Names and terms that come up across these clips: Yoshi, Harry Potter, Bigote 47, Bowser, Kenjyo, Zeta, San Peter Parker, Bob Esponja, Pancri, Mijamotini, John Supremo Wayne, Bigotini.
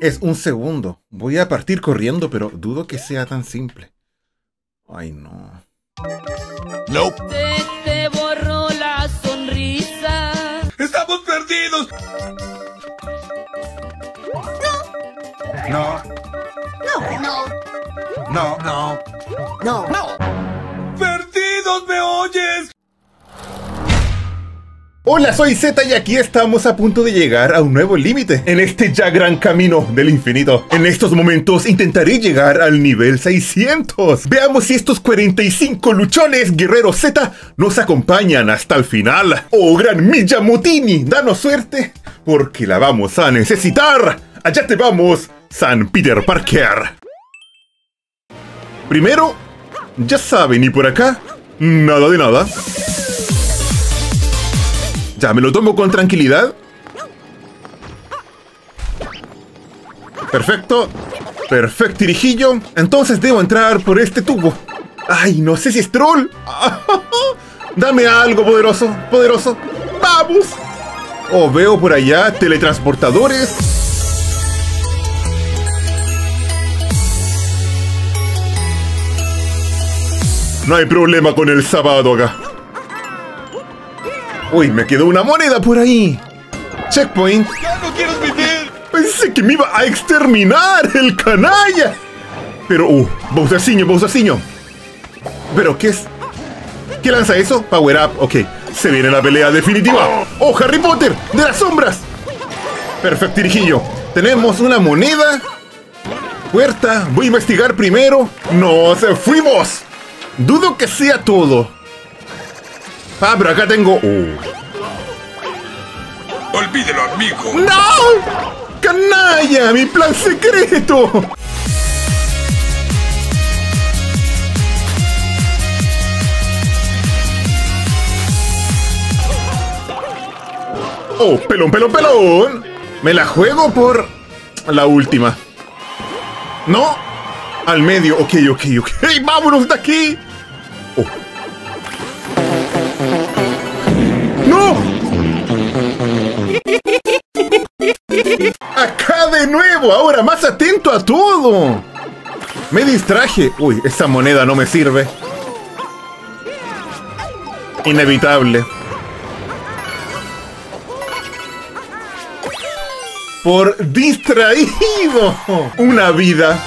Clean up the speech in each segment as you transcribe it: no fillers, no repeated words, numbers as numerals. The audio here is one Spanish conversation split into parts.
Es un segundo. Voy a partir corriendo, pero dudo que sea tan simple. Ay, no. No. Te borró la sonrisa. ¡Estamos perdidos! No. No. No. No. No. No. No. ¡Perdidos, me oyes! Hola, soy Zeta y aquí estamos a punto de llegar a un nuevo límite en este ya gran camino del infinito. En estos momentos intentaré llegar al nivel 600. Veamos si estos 45 luchones guerreros Z nos acompañan hasta el final. Oh, gran Mijamotini, danos suerte porque la vamos a necesitar. Allá te vamos, San Peter Parker. Primero, ya saben, y por acá, nada de nada. Ya, me lo tomo con tranquilidad. Perfecto. Perfecto, irijillo. Entonces debo entrar por este tubo. Ay, no sé si es troll. Dame algo poderoso, poderoso. ¡Vamos! Oh, veo por allá teletransportadores. No hay problema con el sábado acá. Uy, me quedó una moneda por ahí. Checkpoint. ¡Ya no quiero meter! Pensé que me iba a exterminar el canalla. Pero, Bowserciño, Bowserciño. ¿Pero qué es? ¿Qué lanza eso? Power up, ok. Se viene la pelea definitiva. ¡Oh, Harry Potter! ¡De las sombras! Perfecto, irijillo. Tenemos una moneda. Puerta. Voy a investigar primero. ¡Nos fuimos! Dudo que sea todo. Ah, pero acá tengo... Olvídelo, amigo. ¡No! ¡Canalla! ¡Mi plan secreto! ¡Oh, pelón, pelón, pelón! Me la juego por... la última. ¿No? Al medio. Ok. ¡Vámonos de aquí! ¡No! ¡Acá de nuevo! Ahora más atento a todo. Me distraje. Uy, esa moneda no me sirve. Inevitable. Por distraído. Una vida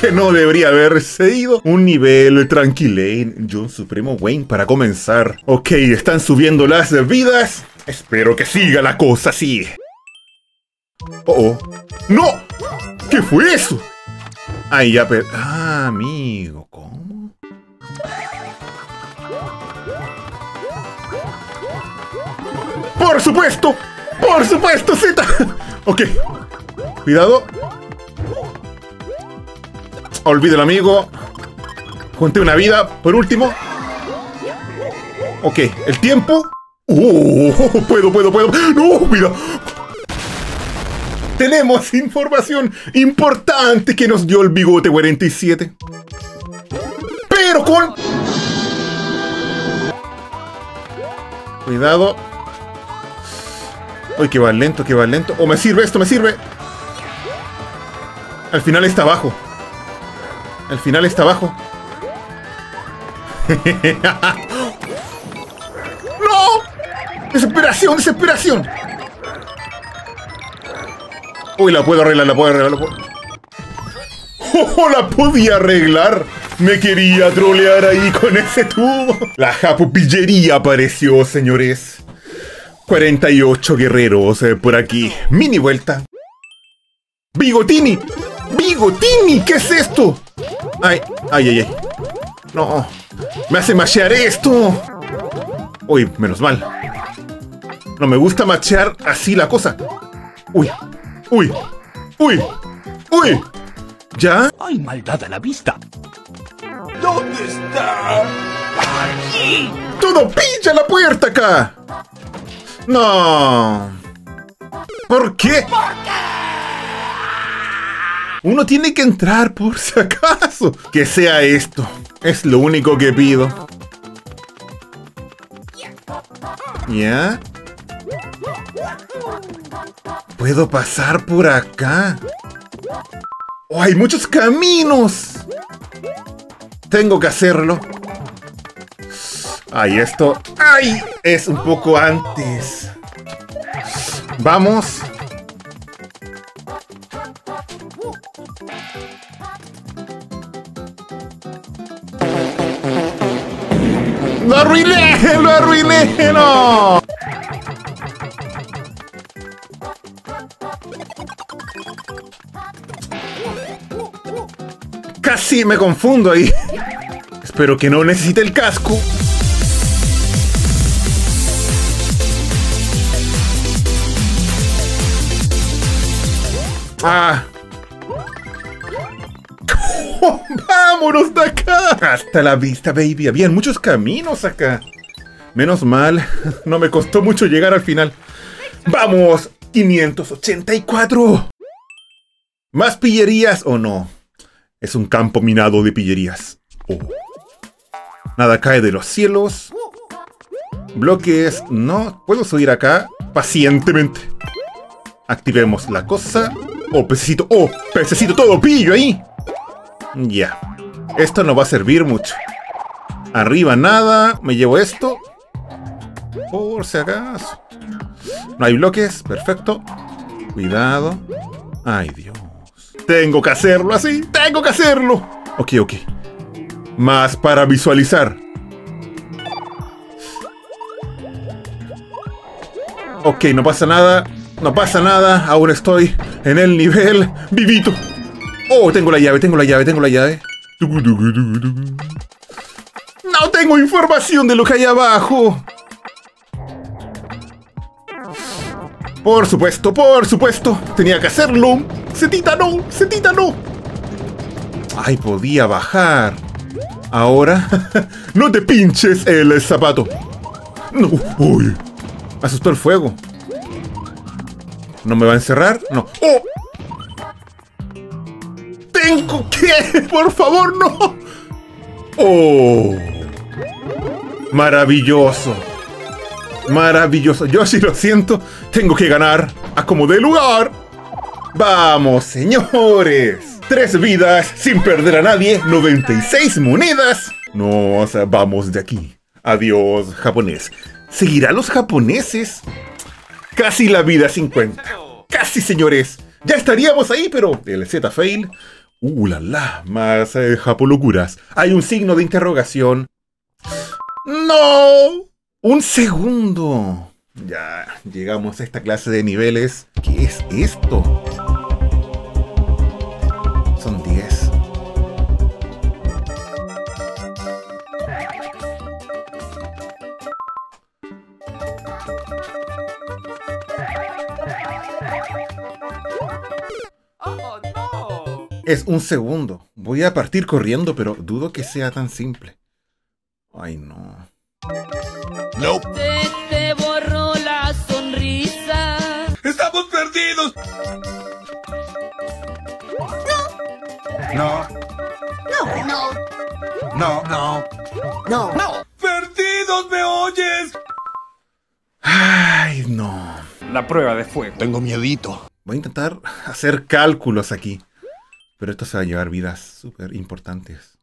que no debería haberse ido. Un nivel tranquilén, John Supremo Wayne para comenzar. Ok, están subiendo las vidas. Espero que siga la cosa así. ¡No! ¿Qué fue eso? Ay, ya pero... Ah, amigo, ¿cómo? ¡Por supuesto! ¡Por supuesto, Zeta! Ok, cuidado. Olvídalo, amigo. Conté una vida, por último. Ok, el tiempo. Puedo. ¡No, mira! Tenemos información importante que nos dio el Bigote 47. Pero con... cuidado. Uy, que va lento. Oh, me sirve esto, me sirve. Al final está abajo. ¡No! ¡Desesperación! Uy, la puedo arreglar. ¡Oh, la podía arreglar! Me quería trolear ahí con ese tubo. La japupillería apareció, señores. 48 guerreros por aquí. Mini vuelta. ¡Bigotini! ¡Bigotini! ¿Qué es esto? Ay. No. Me hace machear esto. Uy, menos mal. No me gusta machear así la cosa. Uy. ¿Ya? Hay maldad a la vista. ¿Dónde está? ¡Aquí! ¡Todo pilla la puerta acá! No. ¿Por qué? Uno tiene que entrar por si acaso. Que sea esto. Es lo único que pido. ¿Ya? ¿Puedo pasar por acá? ¡Oh, hay muchos caminos! Tengo que hacerlo. Ay, esto... ¡Ay! Es un poco antes. Vamos. ¡Lo arruiné! ¡Lo arruiné! ¡No! Casi me confundo ahí. Espero que no necesite el casco. Ah. Oh, ¡vámonos de acá! Hasta la vista, baby. Habían muchos caminos acá. Menos mal, no me costó mucho llegar al final. ¡Vamos! 584. ¿Más pillerías o no? Es un campo minado de pillerías. Oh. Nada cae de los cielos. Bloques, no. Puedo subir acá pacientemente. Activemos la cosa. Oh, pececito. Oh, pececito todo pillo ahí. Ya. Yeah. Esto no va a servir mucho. Arriba nada. Me llevo esto. Por si acaso. No hay bloques. Perfecto. Cuidado. Ay, Dios. Tengo que hacerlo así. Tengo que hacerlo. Ok, ok. Más para visualizar. Ok, no pasa nada. No pasa nada, aún estoy en el nivel vivito. Oh, tengo la llave, tengo la llave, tengo la llave. No tengo información de lo que hay abajo. Por supuesto, tenía que hacerlo. Zetita no, Zetita no. Ay, podía bajar. Ahora, no te pinches el zapato. No, uy, asustó el fuego. ¿No me va a encerrar? No. ¡Oh! ¡Tengo que! ¡Por favor, no! ¡Oh! ¡Maravilloso! ¡Maravilloso! Yoshi, lo siento. Tengo que ganar. ¡Acomodé lugar! ¡Vamos, señores! 3 vidas sin perder a nadie. 96 monedas. No, o sea, vamos de aquí. Adiós, japonés. ¿Seguirá los japoneses? Casi la vida 50. Casi, señores. Ya estaríamos ahí, pero el Z fail. La la. Más japolocuras. Hay un signo de interrogación. ¡No! ¡Un segundo! Ya llegamos a esta clase de niveles. ¿Qué es esto? Son 10. Es un segundo. Voy a partir corriendo, pero dudo que sea tan simple. Ay, no. No. Te borró la sonrisa. ¡Estamos perdidos! No. No. No. No. No. No. No. No. ¡Perdidos, me oyes! Ay, no. La prueba de fuego. Tengo miedito. Voy a intentar hacer cálculos aquí. Pero esto se va a llevar vidas súper importantes.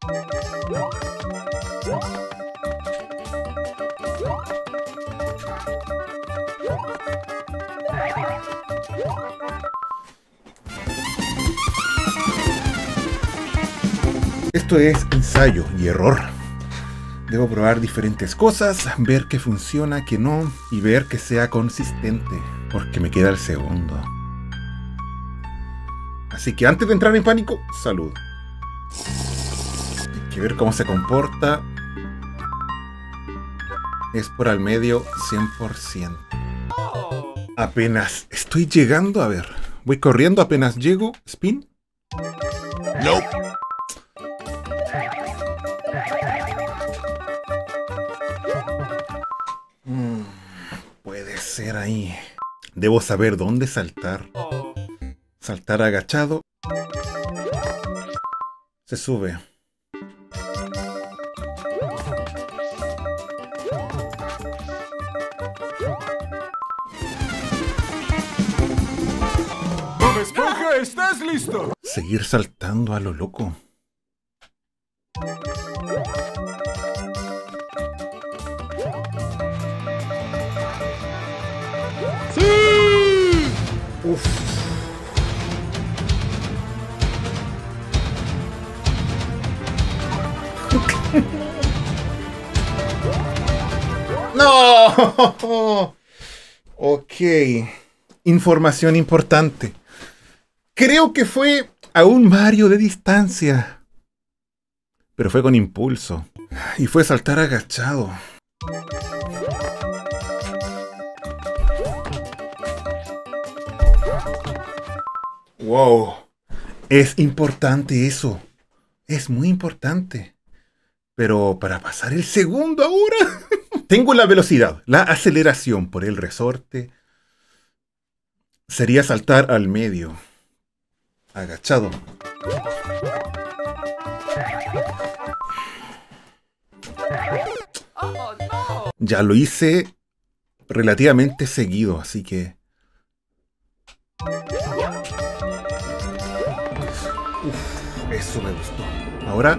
Esto es ensayo y error. Debo probar diferentes cosas, ver qué funciona, qué no, y ver que sea consistente, porque me queda el segundo. Así que antes de entrar en pánico, salud. Hay que ver cómo se comporta. Es por al medio 100%. Apenas estoy llegando, a ver. Voy corriendo, apenas llego. Spin. No. Puede ser ahí. Debo saber dónde saltar. Saltar agachado. Se sube. Bob Esponja, ¿estás listo? seguir saltando a lo loco. ¡Sí! Uf. ¡No! Ok. Información importante. Creo que fue a un Mario de distancia, pero fue con impulso y fue saltar agachado. Wow, es importante eso, es muy importante. Pero para pasar el segundo ahora, tengo la velocidad, la aceleración por el resorte. Sería saltar al medio, agachado. Oh, no. Ya lo hice relativamente seguido, así que... Uf, eso me gustó. Ahora...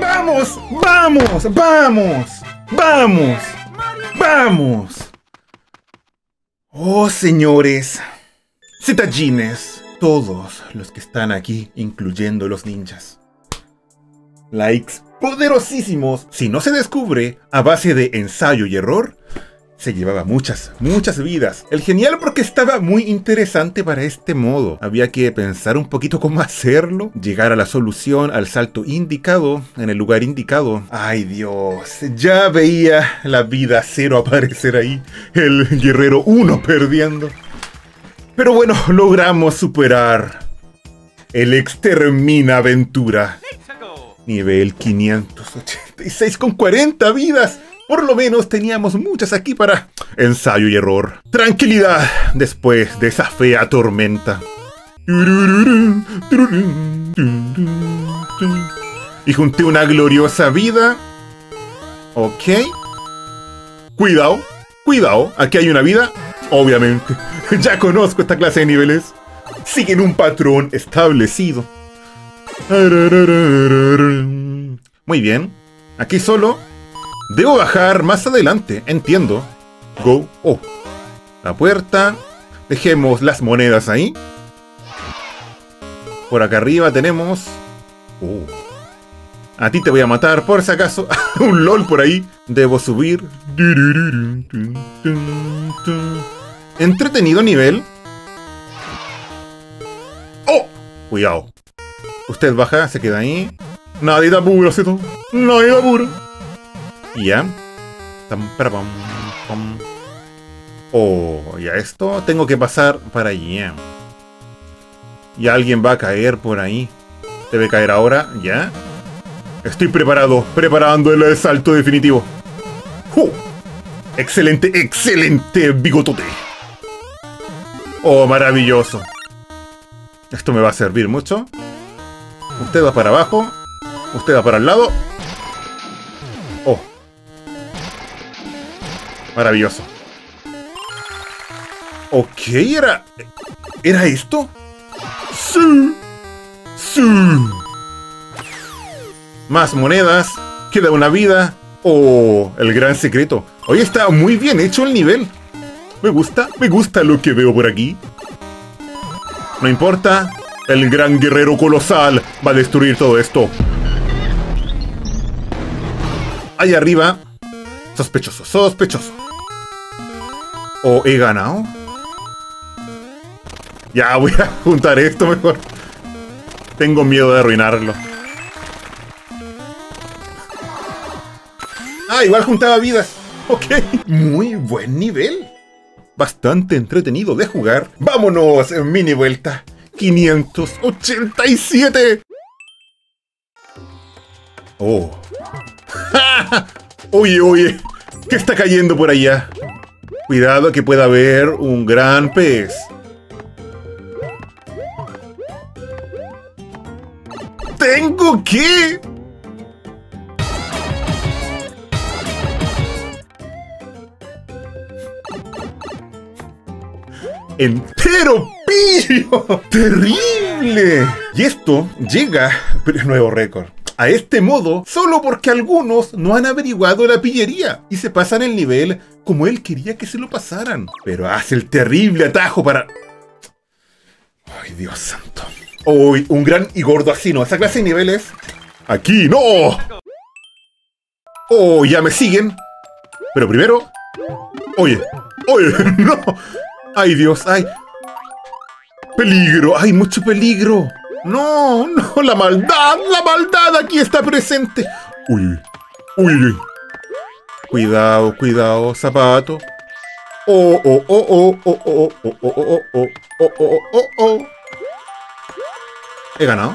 ¡Vamos! ¡Vamos! ¡Vamos! ¡Vamos! ¡Vamos! Oh, señores Zetallines, todos los que están aquí, incluyendo los ninjas. Likes poderosísimos. Si no se descubre a base de ensayo y error, se llevaba muchas, muchas vidas. El genial porque estaba muy interesante para este modo. Había que pensar un poquito cómo hacerlo, llegar a la solución, al salto indicado, en el lugar indicado. ¡Ay, Dios! Ya veía la vida cero aparecer ahí. El guerrero 1 perdiendo. Pero bueno, logramos superar el extermina aventura. Nivel 586 con 40 vidas. Por lo menos teníamos muchas aquí para ensayo y error. Tranquilidad después de esa fea tormenta. Y junté una gloriosa vida. Ok. Cuidado, cuidado. Aquí hay una vida. Obviamente. Ya conozco esta clase de niveles. Siguen un patrón establecido. Muy bien. Aquí solo... Debo bajar más adelante, entiendo. Go. Oh. La puerta. Dejemos las monedas ahí. Por acá arriba tenemos... Oh. A ti te voy a matar por si acaso. Un LOL por ahí. Debo subir. Entretenido nivel. Oh. Cuidado. Usted baja, se queda ahí. Nadie da puro, ¿cierto? Nadie da puro. Ya. Oh, ya esto. Tengo que pasar para allá. Ya alguien va a caer por ahí. Debe caer ahora. Ya. Estoy preparado. Preparando el salto definitivo. ¡Oh! Excelente, excelente bigotote. Oh, maravilloso. Esto me va a servir mucho. Usted va para abajo. Usted va para el lado. Oh. Maravilloso. Ok, era... ¿Era esto? ¡Sí! ¡Sí! Más monedas. Queda una vida. Oh, el gran secreto. Hoy está muy bien hecho el nivel. Me gusta lo que veo por aquí. No importa. El gran guerrero colosal va a destruir todo esto. Allá arriba. Sospechoso, sospechoso. ¿O he ganado? Ya voy a juntar esto mejor. Tengo miedo de arruinarlo. Ah, igual juntaba vidas. Ok. Muy buen nivel. Bastante entretenido de jugar. Vámonos en mini vuelta. 587. Oh. Oye, oye, ¿qué está cayendo por allá? Cuidado que pueda haber un gran pez. tengo que... ¡Entero pillo! ¡Terrible! Y esto llega... Pero es nuevo récord. A este modo, solo porque algunos no han averiguado la pillería y se pasan el nivel como él quería que se lo pasaran. Pero hace el terrible atajo para... ¡Ay, Dios santo! ¡Uy, un gran y gordo asino! Esa clase de niveles... ¡Aquí no! ¡Oh, ya me siguen! Pero primero... ¡Oye! ¡Oye! ¡No! ¡Ay, Dios! ¡Ay! ¡Peligro! ¡Hay mucho peligro! ¡No! ¡No! ¡La maldad! ¡La maldad aquí está presente! ¡Uy! ¡Uy! ¡Uy! Cuidado, cuidado, zapato. ¡Oh, oh, oh, oh, oh, oh, oh, oh, oh, oh, oh, oh, oh, oh! He ganado.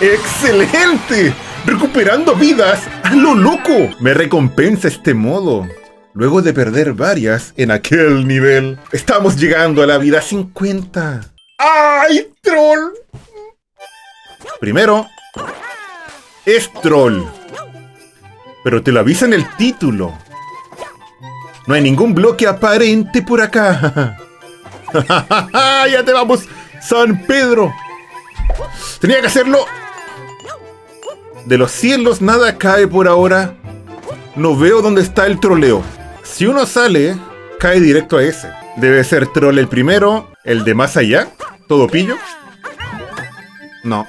¡Excelente! ¡Recuperando vidas! ¡A lo loco! Me recompensa este modo. Luego de perder varias en aquel nivel. Estamos llegando a la vida 50. ¡Ay, troll! Primero, es troll. Pero te lo avisa en el título. No hay ningún bloque aparente por acá. ¡Ya te vamos, San Pedro! Tenía que hacerlo... De los cielos nada cae por ahora. No veo dónde está el troleo. Si uno sale, cae directo a ese. Debe ser troll el primero. El de más allá. ¿Todo pillo? No.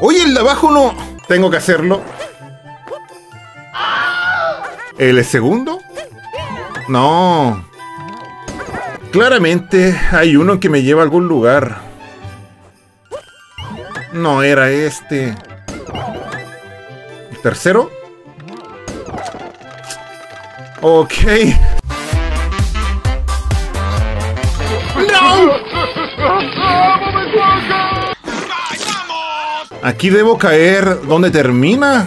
Oye, el de abajo no. Tengo que hacerlo. ¿El segundo? No. Claramente hay uno que me lleva a algún lugar. No era este. ¿El tercero? Ok. ¡No! Aquí debo caer donde termina.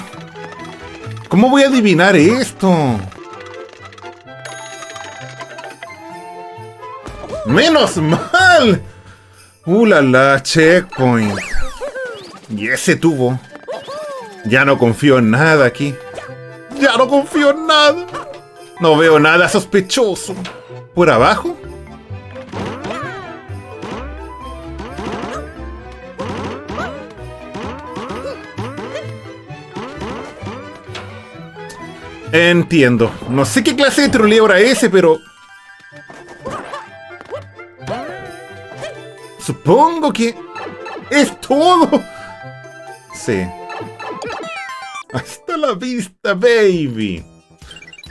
¿Cómo voy a adivinar esto? ¡Menos mal! ¡La la! Checkpoint. Y ese tubo. Ya no confío en nada aquí. Ya no confío en nada. No veo nada sospechoso. ¿Por abajo? Entiendo. No sé qué clase de troleo era ese, pero... Supongo que... ¡Es todo! Sí. ¡Hasta la vista, baby!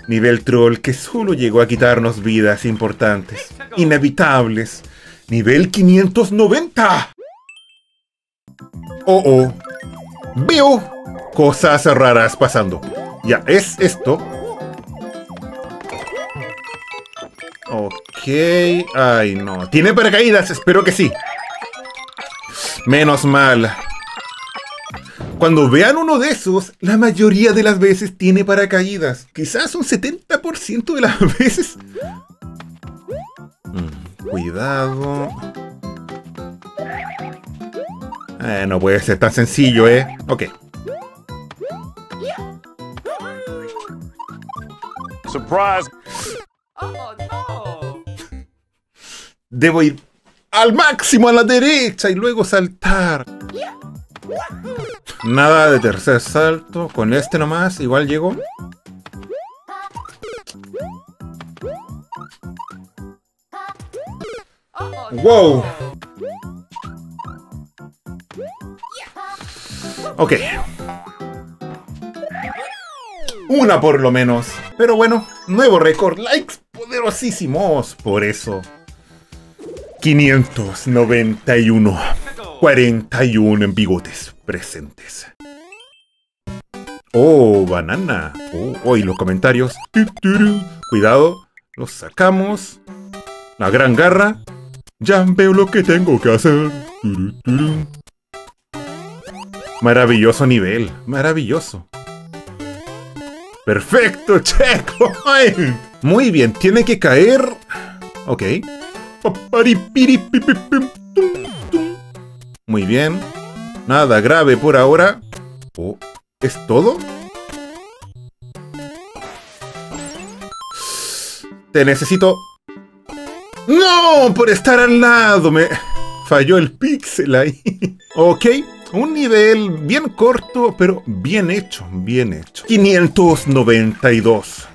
Nivel troll que solo llegó a quitarnos vidas importantes, inevitables. Nivel 590. ¡Oh, oh! ¡Veo cosas raras pasando! Ya, es esto. Ok... ¡Ay, no! ¿Tiene paracaídas? Espero que sí. Menos mal. Cuando vean uno de esos, la mayoría de las veces tiene paracaídas. Quizás un 70% de las veces. Cuidado. No puede ser tan sencillo, ¿eh? Ok. Surprise. Oh, no. Debo ir al máximo a la derecha y luego saltar. Nada de tercer salto. Con este nomás, igual llego. ¡Wow! Ok. Una por lo menos. Pero bueno, nuevo récord. Likes poderosísimos. Por eso. 591. 41 en bigotes presentes. ¡Oh, banana! ¡Oh, y los comentarios! Cuidado, los sacamos. La gran garra. Ya veo lo que tengo que hacer. Maravilloso nivel, maravilloso. ¡Perfecto, checkpoint! Muy bien, tiene que caer... Ok. Muy bien. Nada grave por ahora. Oh, ¿es todo? Te necesito... ¡No! Por estar al lado. Me falló el píxel ahí. Ok. Un nivel bien corto, pero bien hecho. Bien hecho. 592.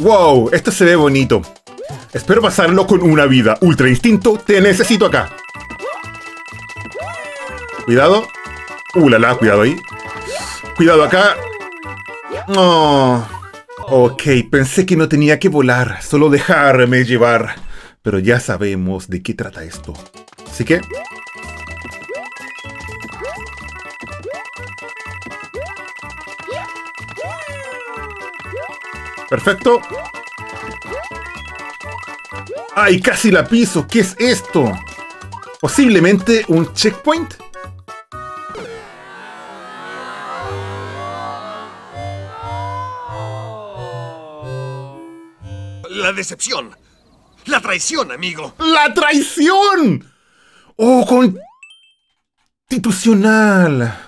¡Wow! Esto se ve bonito. Espero pasarlo con una vida. Ultra Instinto, te necesito acá. Cuidado. La, cuidado ahí. Cuidado acá. No. Ok, pensé que no tenía que volar, solo dejarme llevar. Pero ya sabemos de qué trata esto. Así que... perfecto. ¡Ay, casi la piso! ¿Qué es esto? ¿Posiblemente un checkpoint? La decepción. La traición, amigo. ¡La traición! ¡Oh, constitucional!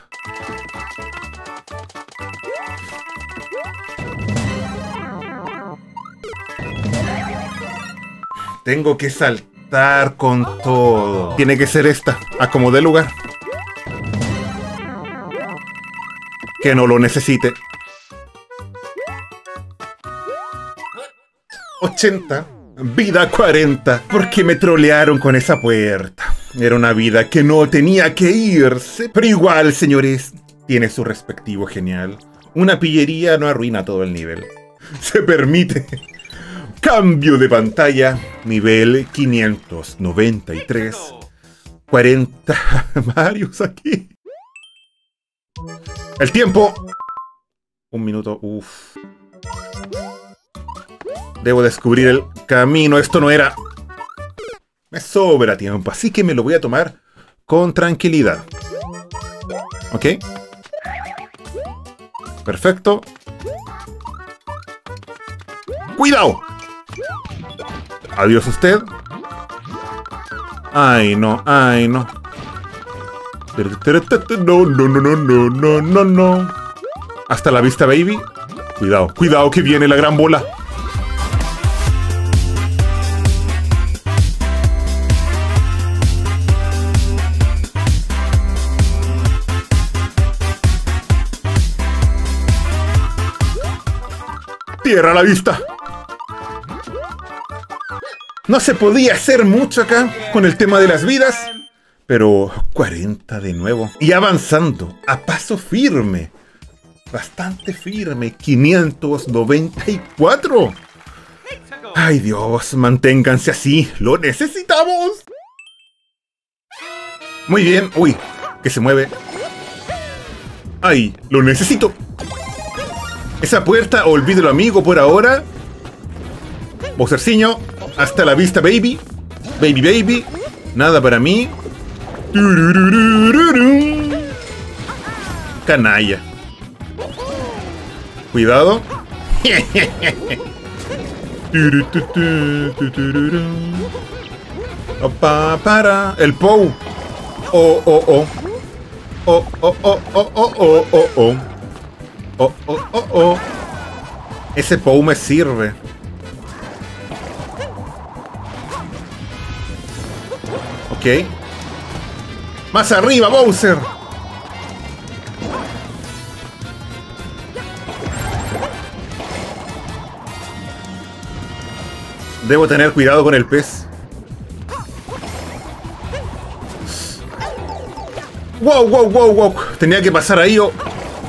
Tengo que saltar con todo. Tiene que ser esta. Acomodé lugar. Que no lo necesite. 80. Vida 40. Porque me trolearon con esa puerta. Era una vida que no tenía que irse. Pero igual, señores, tiene su respectivo genial. Una pillería no arruina todo el nivel. Se permite... Cambio de pantalla, nivel 593, 40 Marios aquí. El tiempo. Un minuto, uff. Debo descubrir el camino, esto no era. Me sobra tiempo, así que me lo voy a tomar con tranquilidad. Ok. Perfecto. ¡Cuidado! Adiós usted. Ay, no, ay, no. No, no, no, no, no, no, no, no. Hasta la vista, baby. Cuidado, cuidado que viene la gran bola. Tierra a la vista. No se podía hacer mucho acá con el tema de las vidas, pero 40 de nuevo. Y avanzando a paso firme, bastante firme, 594. Ay Dios, manténganse así, lo necesitamos. Muy bien, uy, que se mueve. Ay, lo necesito. Esa puerta, olvídelo amigo por ahora. Bocerciño. Hasta la vista, baby. Baby, baby. Nada para mí. Canalla. Cuidado. Opa, para. El Pou. Oh, oh, oh. Oh, oh, oh, oh, oh, oh, oh. Oh, oh, oh, oh. Ese Pou me sirve. Okay. Más arriba, Bowser. Debo tener cuidado con el pez. Wow, wow, wow, wow. Tenía que pasar ahí o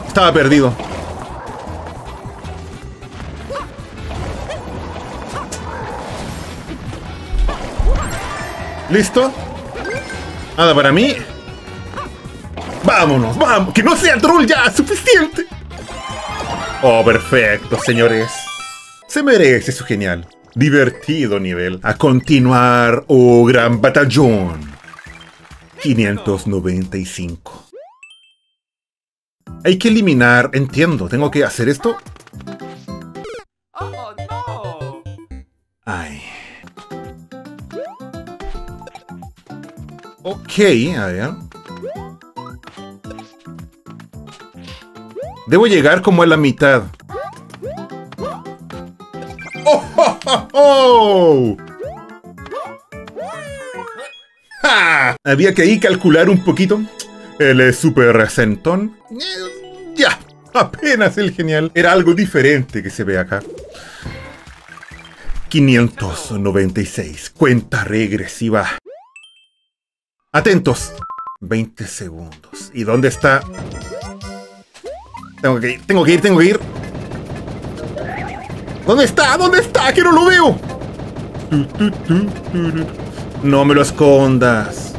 estaba perdido. ¿Listo? Nada para mí. Vámonos, vamos. Que no sea troll ya, suficiente. Oh, perfecto, señores. Se merece su genial, divertido nivel. A continuar, oh gran batallón. 595. Hay que eliminar, entiendo. ¿Tengo que hacer esto? Ay, Ok, a ver. Debo llegar como a la mitad. ¡Oh, oh, oh, oh! ¡Ja! Había que ahí calcular un poquito. El super centón. Ya, apenas el genial. Era algo diferente que se ve acá. 596. Cuenta regresiva. Atentos. 20 segundos. ¿Y dónde está? Tengo que ir, tengo que ir. ¿Dónde está? ¿Dónde está? ¡Que no lo veo! No me lo escondas.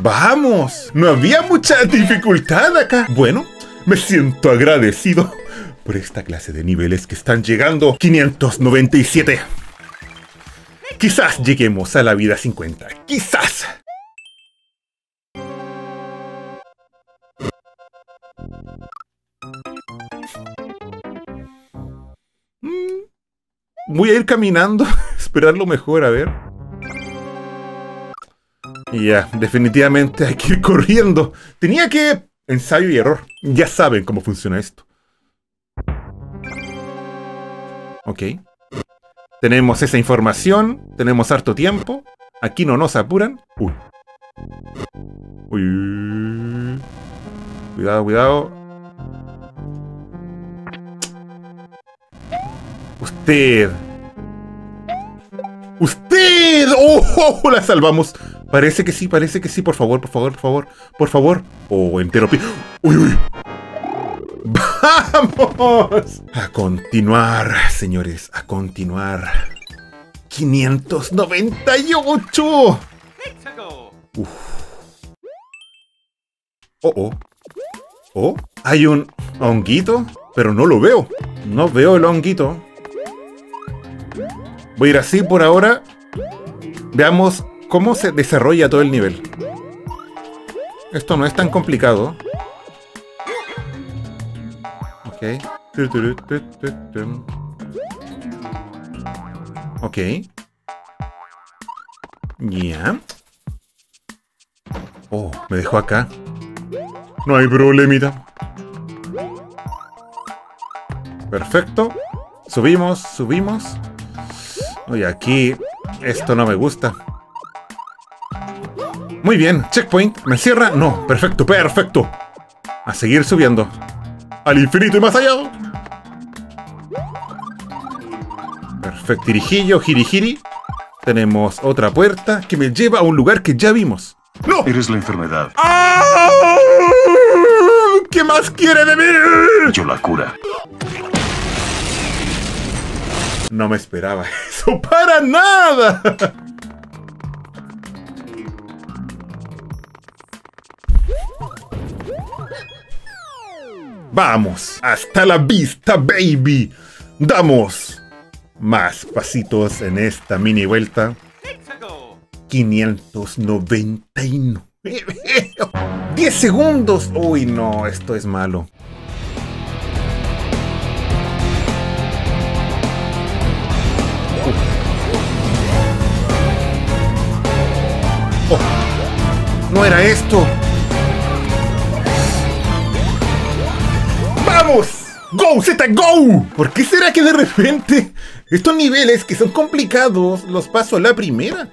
¡Vamos! No había mucha dificultad acá. Bueno, me siento agradecido por esta clase de niveles que están llegando. 597. Quizás lleguemos a la vida 50. ¡Quizás! Voy a ir caminando. Esperar lo mejor, a ver. Y ya, definitivamente hay que ir corriendo. Tenía que... ensayo y error. Ya saben cómo funciona esto. Ok. Tenemos esa información. Tenemos harto tiempo. Aquí no nos apuran. Uy. Uy. Cuidado, cuidado. Usted. ¡Usted! ¡Oh, oh! ¡La salvamos! Parece que sí, por favor, por favor, por favor, por favor. Oh, entero pi... ¡Uy, uy! ¡Vamos! A continuar, señores, a continuar. 598. Uf. Oh, oh. Oh, hay un honguito, pero no lo veo. No veo el honguito. Voy a ir así por ahora. Veamos... ¿cómo se desarrolla todo el nivel? Esto no es tan complicado. Ok. Ok. Ya. Yeah. Oh, me dejó acá. No hay problemita. Perfecto. Subimos, subimos. Oye, aquí... esto no me gusta. Muy bien, checkpoint, ¿me encierra? No, perfecto, perfecto. A seguir subiendo. Al infinito y más allá. Perfecto, girijillo, girijiri. Tenemos otra puerta que me lleva a un lugar que ya vimos. ¡No! Eres la enfermedad. ¡Oh! ¿Qué más quiere de mí? Yo la cura. No me esperaba eso para nada. Vamos, hasta la vista, baby. Damos más pasitos en esta mini vuelta. 599. 10 segundos. Uy, no, esto es malo. Oh, no era esto. ¡Go, Zeta, go! ¿Por qué será que de repente estos niveles que son complicados los paso a la primera?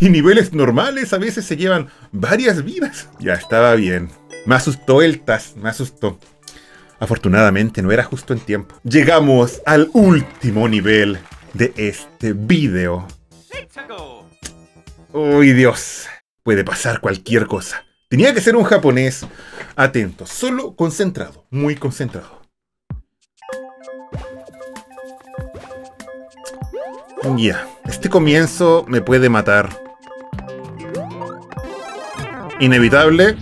Y niveles normales a veces se llevan varias vidas. Ya estaba bien. Me asustó el TAS, me asustó. Afortunadamente no era justo en tiempo. Llegamos al último nivel de este video. ¡Uy, Dios! Puede pasar cualquier cosa. Tenía que ser un japonés atento, solo concentrado, muy concentrado. Ya, yeah. Este comienzo me puede matar. Inevitable.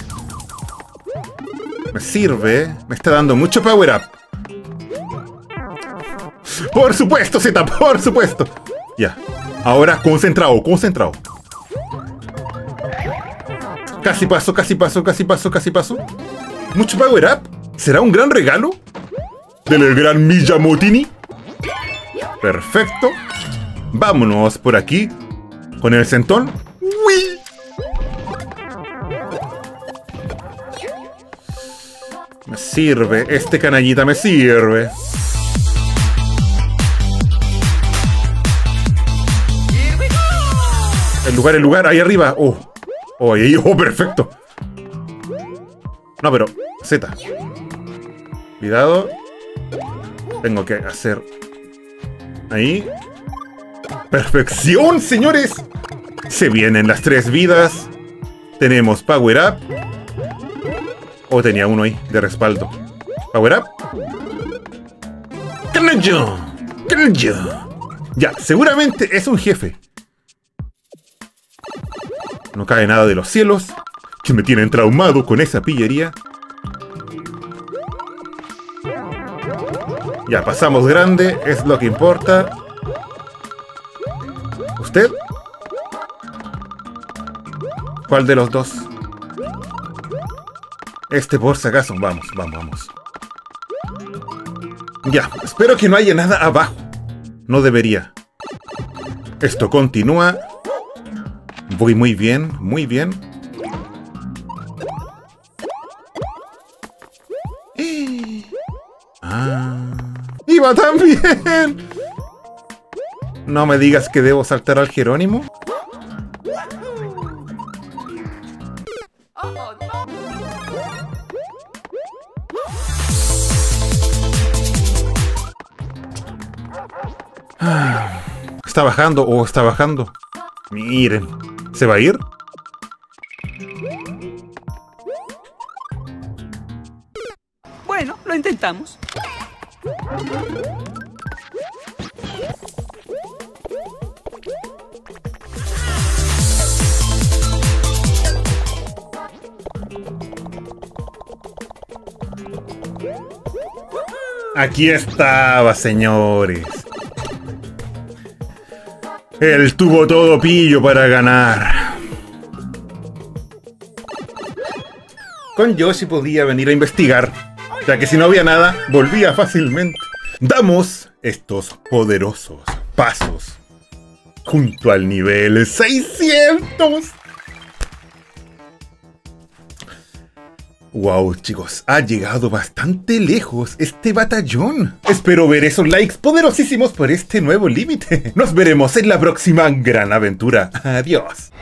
Me sirve, me está dando mucho power up. Por supuesto, Zeta, por supuesto. Ya, yeah. Ahora concentrado, concentrado. Casi paso, casi paso, casi paso, casi paso. Mucho power up. ¿Será un gran regalo? del gran Mijamotini. Perfecto. Vámonos por aquí con el sentón. ¡Uy! Me sirve, este canallita me sirve. El lugar, ahí arriba. Oh, ahí, oh, perfecto. No, pero, Z. Cuidado. Tengo que hacer... Ahí. ¡Perfección, señores! Se vienen las 3 vidas. Tenemos Power Up. Oh, tenía uno ahí, de respaldo. Power Up. ¡Kenjyo! ¡Kenjyo! Ya, seguramente es un jefe. No cae nada de los cielos. Que me tienen traumado con esa pillería. Ya, pasamos grande. Es lo que importa. ¿Usted? ¿Cuál de los dos? Este por si acaso. Vamos, vamos, vamos. Ya, espero que no haya nada abajo. No debería. Esto continúa. Voy muy bien, muy bien. Ah, ¡iba tan bien! No me digas que debo saltar al Jerónimo. Ah, está bajando, está bajando. Miren. ¿Se va a ir? Bueno, lo intentamos. Aquí estaba, señores. Él tuvo todo pillo para ganar. Con Yoshi podía venir a investigar, ya que si no había nada, volvía fácilmente. Damos estos poderosos pasos junto al nivel 600. Wow, chicos, ha llegado bastante lejos este batallón. Espero ver esos likes poderosísimos por este nuevo límite. Nos veremos en la próxima gran aventura. Adiós.